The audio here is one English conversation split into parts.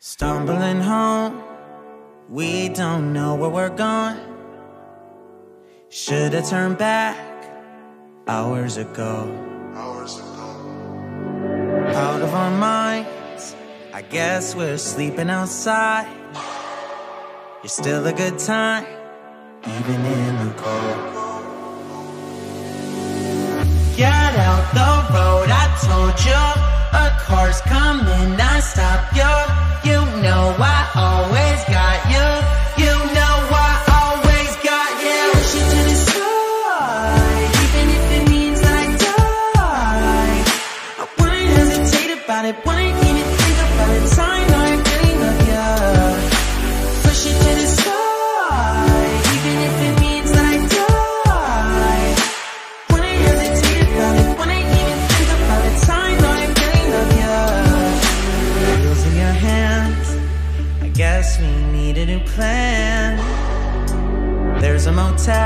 Stumbling home, we don't know where we're going. Should have turned back hours ago. Out of our minds, I guess we're sleeping outside. It's still a good time, even in the cold. Get out the road, I told you. A car's coming, I stopped you. You know I always got you. You know I always got you. Push it to the side, even if it means I die. I wouldn't hesitate about it. Wouldn't even think about the time I really love you. Push it to the side, even if it means I die. Wouldn't hesitate about it. Wouldn't even think about the time I really love you. Wheels in your hand, guess we need a new plan. There's a motel a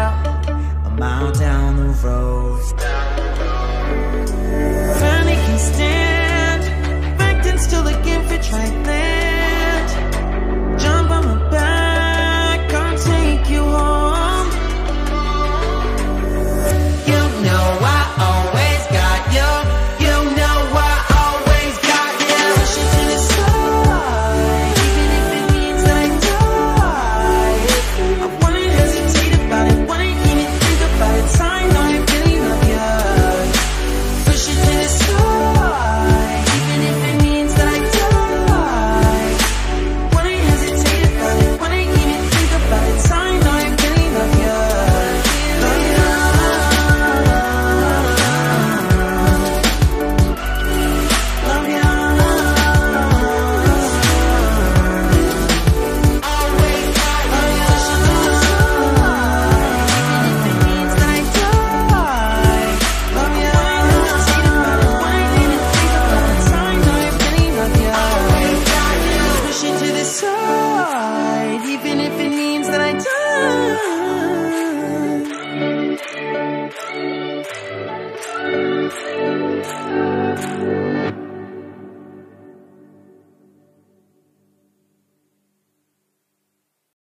mile down the road. Finally can stand, back then still looking for trifling.